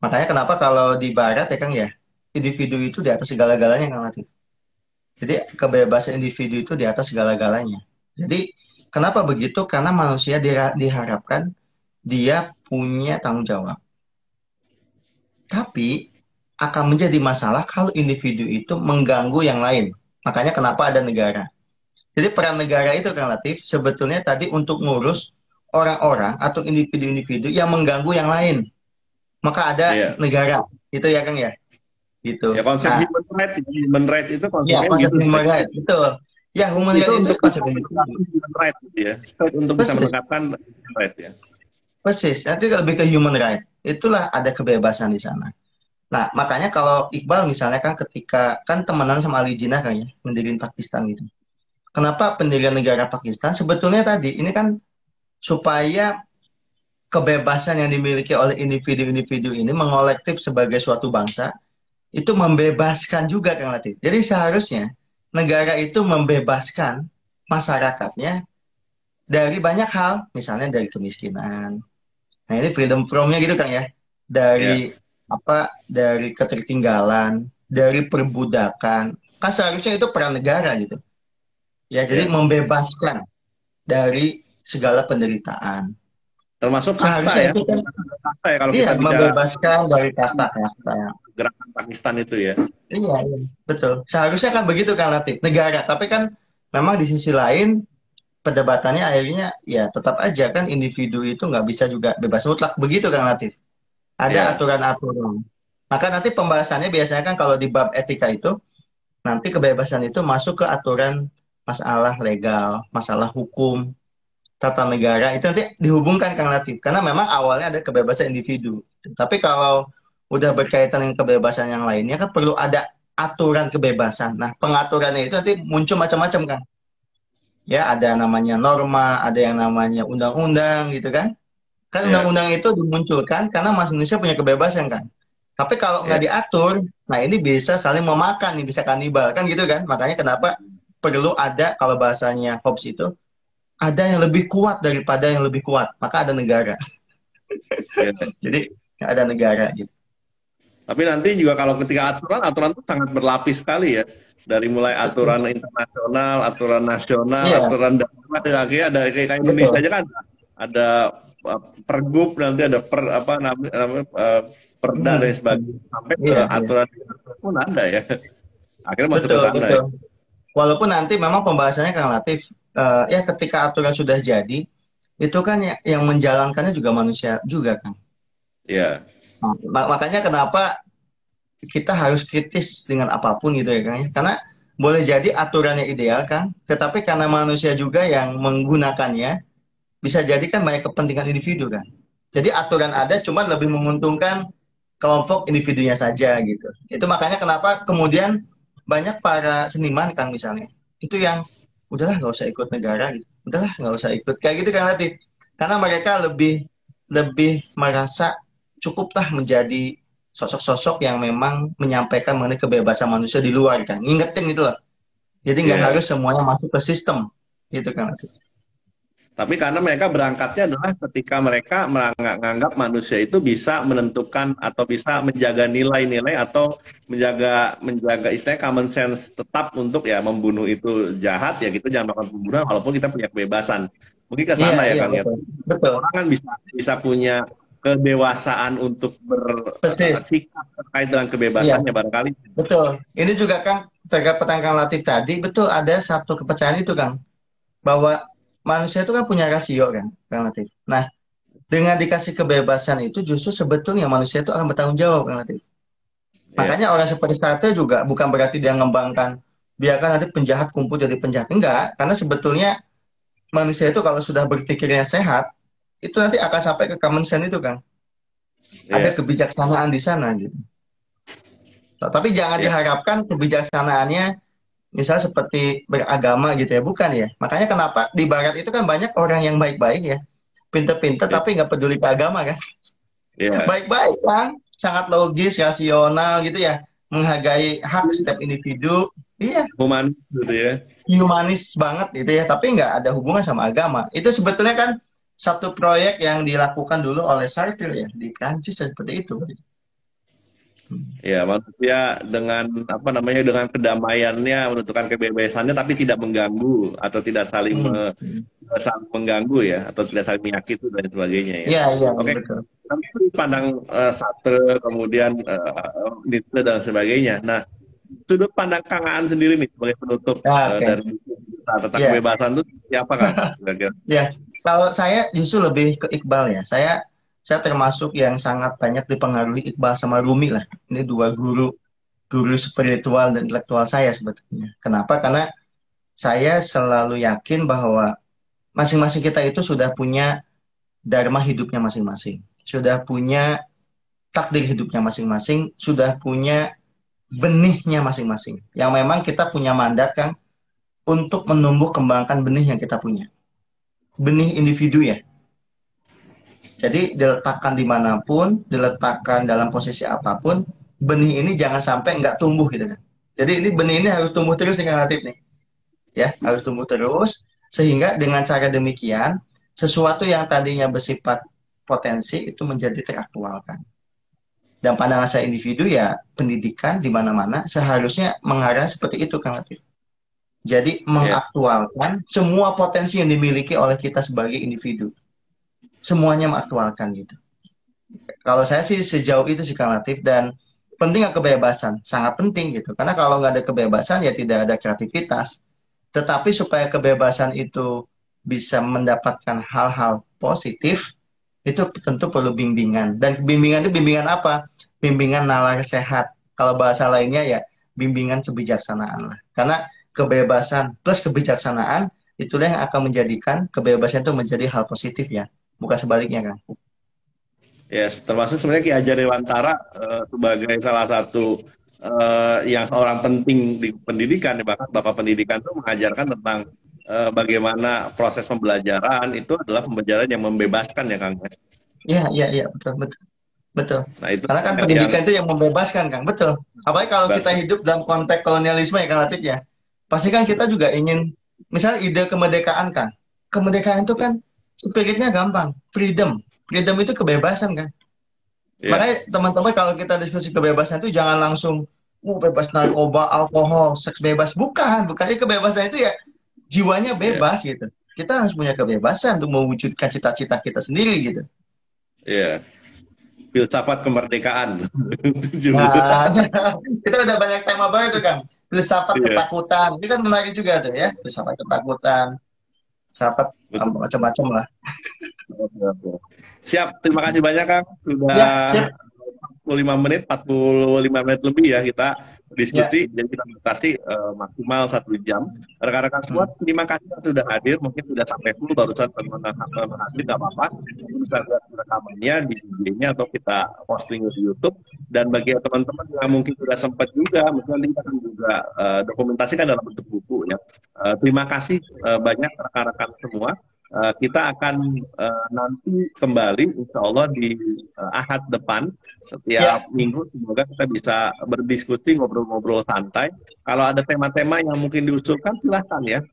Makanya kenapa kalau di Barat ya Kang ya, individu itu di atas segala-galanya Kang Latif. Jadi kebebasan individu itu di atas segala-galanya. Jadi kenapa begitu? Karena manusia diharapkan dia punya tanggung jawab. Tapi akan menjadi masalah kalau individu itu mengganggu yang lain. Makanya kenapa ada negara. Jadi peran negara itu Kang Latif sebetulnya tadi untuk ngurus orang-orang atau individu-individu yang mengganggu yang lain. Maka ada negara. Itu ya Kang ya. Gitu. Ya konsep human rights itu konsepnya gitu. Human rights itu. Ya human rights itu konsep human rights ya. Untuk bisa menegakkan human rights ya. Persis, nanti lebih ke human rights. Itulah ada kebebasan di sana. Nah, makanya kalau Iqbal misalnya kan ketika, kan temenan sama Ali Jinnah kan ya, mendirikan Pakistan gitu. Kenapa pendirian negara Pakistan? Sebetulnya tadi, ini kan supaya kebebasan yang dimiliki oleh individu-individu ini mengolektif sebagai suatu bangsa, itu membebaskan juga Kang Latif. Jadi seharusnya negara itu membebaskan masyarakatnya dari banyak hal, misalnya dari kemiskinan. Nah ini freedom from-nya gitu Kang ya. Dari dari ketertinggalan, dari perbudakan. Kan seharusnya itu peran negara gitu. Ya jadi membebaskan dari segala penderitaan. Termasuk kasta ya. Kasta ya kalau kita bicara membebaskan dari kasta-kasta. Gerakan Pakistan itu ya. Iya, iya, betul. Seharusnya kan begitu kan Latif, negara. Tapi kan memang di sisi lain perdebatannya akhirnya ya tetap aja kan individu itu nggak bisa juga bebas mutlak begitu kan Latif. Ada aturan-aturan. Maka nanti pembahasannya biasanya kan kalau di bab etika itu nanti kebebasan itu masuk ke aturan masalah legal, masalah hukum, tata negara itu nanti dihubungkan Kang Latif. Karena memang awalnya ada kebebasan individu. Tapi kalau udah berkaitan dengan kebebasan yang lainnya kan perlu ada aturan kebebasan. Nah pengaturannya itu nanti muncul macam-macam Kang. Ya ada namanya norma, ada yang namanya undang-undang gitu kan. Kan undang-undang itu dimunculkan karena mas Indonesia punya kebebasan kan. Tapi kalau nggak diatur, nah ini bisa saling memakan, nih bisa kanibal kan gitu kan. Makanya kenapa perlu ada kalau bahasanya Hobbes itu ada yang lebih kuat daripada yang lebih kuat. Maka ada negara. Jadi ada negara gitu. Tapi nanti juga kalau ketika aturan, aturan itu sangat berlapis sekali ya. Dari mulai aturan internasional, aturan nasional, aturan daerah, akhirnya ada kayak Indonesia aja kan. Ada pergub, nanti ada perda dan sebagainya. Sampai aturan pun ada ya. Akhirnya masuk ke sana ya. Walaupun nanti memang pembahasannya Kang Latif, ya ketika aturan sudah jadi, itu kan yang menjalankannya juga manusia juga kan. Iya. Nah, makanya kenapa kita harus kritis dengan apapun gitu ya Kang. Karena boleh jadi aturannya ideal Kang, tetapi karena manusia juga yang menggunakannya, bisa jadi kan banyak kepentingan individu kan. Jadi aturan ada cuman lebih menguntungkan kelompok individunya saja gitu. Itu makanya kenapa kemudian banyak para seniman kan misalnya, itu yang udahlah nggak usah ikut negara gitu, udahlah nggak usah ikut kayak gitu kan Latif. Karena mereka lebih merasa cukuplah menjadi sosok-sosok yang memang menyampaikan mengenai kebebasan manusia di luar kan, ngingetin gitu loh. Jadi nggak harus semuanya masuk ke sistem gitu kan. Tapi karena mereka berangkatnya adalah ketika mereka menganggap manusia itu bisa menentukan atau bisa menjaga nilai-nilai atau menjaga istilahnya common sense tetap untuk ya membunuh itu jahat ya gitu, jangan melakukan pembunuhan walaupun kita punya kebebasan. Mungkin ke sana ya Kang. Betul. Orang kan bisa punya kedewasaan untuk bersikap terkait dengan kebebasannya barangkali. Betul. Ini juga Kang terkait petang Kang Latif tadi, betul ada satu kepercayaan itu Kang, bahwa manusia itu kan punya rasio kan, Kang Latif. Nah, dengan dikasih kebebasan itu justru sebetulnya manusia itu akan bertanggung jawab, Kang Latif. Makanya orang seperti Sartre juga bukan berarti dia mengembangkan biarkan nanti penjahat kumpul jadi penjahat. Enggak, karena sebetulnya manusia itu kalau sudah berpikirnya sehat, itu nanti akan sampai ke common sense itu kan. Ada kebijaksanaan di sana gitu. Nah, tapi jangan diharapkan kebijaksanaannya misalnya seperti beragama gitu ya, bukan ya. Makanya kenapa di barat itu kan banyak orang yang baik-baik ya, pinter-pinter tapi nggak peduli ke agama kan. Baik-baik kan, sangat logis, rasional gitu ya, menghargai hak setiap individu. Iya. Humanis gitu ya. Humanis banget gitu ya, tapi nggak ada hubungan sama agama. Itu sebetulnya kan satu proyek yang dilakukan dulu oleh Sartre ya di Prancis seperti itu. Ya manusia dengan apa namanya dengan kedamaiannya menentukan kebebasannya tapi tidak mengganggu atau tidak saling mengganggu ya atau tidak saling menyakiti dan sebagainya ya. Oke. Tapi pandang Sartre kemudian Nietzsche dan sebagainya. Nah sudut pandang Kang Aan sendiri nih sebagai penutup dari tentang kebebasan itu siapa Kang? Kalau saya justru lebih ke Iqbal ya. Saya termasuk yang sangat banyak dipengaruhi Iqbal sama Rumi lah. Ini dua guru spiritual dan intelektual saya sebetulnya. Kenapa? Karena saya selalu yakin bahwa masing-masing kita itu sudah punya dharma hidupnya masing-masing. Sudah punya takdir hidupnya masing-masing. Sudah punya benihnya masing-masing. Yang memang kita punya mandat kan untuk menumbuh kembangkan benih yang kita punya. Benih individu ya. Jadi diletakkan dimanapun, diletakkan dalam posisi apapun, benih ini jangan sampai nggak tumbuh gitu kan. Jadi ini benih ini harus tumbuh terus dengan Latif nih, ya harus tumbuh terus sehingga dengan cara demikian sesuatu yang tadinya bersifat potensi itu menjadi teraktualkan. Dan pandangan saya individu ya pendidikan di mana-mana seharusnya mengarah seperti itu Kang Latif. Jadi mengaktualkan semua potensi yang dimiliki oleh kita sebagai individu. semuanya mengaktualkan gitu. Kalau saya sih sejauh itu sih Kang Latif, dan pentingnya kebebasan, sangat penting gitu. Karena kalau nggak ada kebebasan ya tidak ada kreativitas. Tetapi supaya kebebasan itu bisa mendapatkan hal-hal positif, itu tentu perlu bimbingan. Dan bimbingan itu bimbingan apa? Bimbingan nalar sehat. Kalau bahasa lainnya ya bimbingan kebijaksanaan lah. Karena kebebasan plus kebijaksanaan itulah yang akan menjadikan kebebasan itu menjadi hal positif ya. Bukan sebaliknya, Kang. Yes, termasuk sebenarnya Ki Ajar Dewantara sebagai salah satu yang seorang penting di pendidikan, bahkan Bapak Pendidikan itu mengajarkan tentang bagaimana proses pembelajaran itu adalah pembelajaran yang membebaskan ya, Kang. Iya, betul. Nah, itu karena kan pendidikan itu yang membebaskan, Kang, betul. Apalagi kalau kita hidup dalam konteks kolonialisme ya, Kang Latif ya. Pasti kan kita juga ingin, misalnya ide kemerdekaan, Kang. Kemerdekaan itu kan spiritnya gampang, freedom. Freedom itu kebebasan kan, yeah. Makanya teman-teman kalau kita diskusi kebebasan itu jangan langsung bebas narkoba, alkohol, seks bebas, bukan kebebasan itu ya jiwanya bebas yeah. Gitu. Kita harus punya kebebasan untuk mewujudkan cita-cita kita sendiri gitu. Iya, yeah. Filsafat kemerdekaan. Nah, kita udah banyak tema baru tuh kan, filsafat yeah. Ketakutan, ini kan menarik juga tuh ya, filsafat ketakutan. Sahabat macam-macam lah. Siap, terima kasih banyak Kang. Sudah ya, 45 menit lebih ya kita diskusi ya. Jadi kita batasi maksimal 1 jam. Rekan-rekan semua terima kasih sudah hadir. Mungkin sudah sampai full barusan teman-teman hadir nggak apa-apa. Kita lihat rekamannya di IG-nya atau kita posting di YouTube. Dan bagi teman-teman yang mungkin sudah sempat juga, mungkin nanti kita akan juga dokumentasikan dalam bentuk buku ya. Terima kasih banyak rekan-rekan semua. Kita akan nanti kembali insya Allah di Ahad depan setiap minggu. Semoga kita bisa berdiskusi, ngobrol-ngobrol santai. Kalau ada tema-tema yang mungkin diusulkan silahkan ya,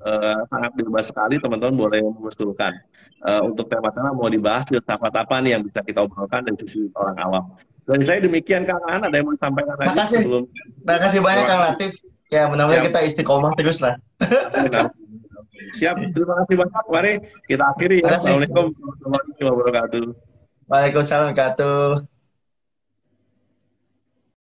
sangat bebas sekali teman-teman boleh mengusulkan untuk tema-tema mau dibahas apa nih yang bisa kita obrolkan dari sisi orang awam. Dan saya demikian Kang Aan, ada yang mau disampaikan lagi sebelum? Terima kasih banyak Kang Latif. Ya mudah-mudahan kita istiqomah terus lah. Siap, terima kasih banyak. Mari kita akhiri ya. Assalamualaikum warahmatullahi wabarakatuh. Waalaikumsalam warahmatullahi wabarakatuh.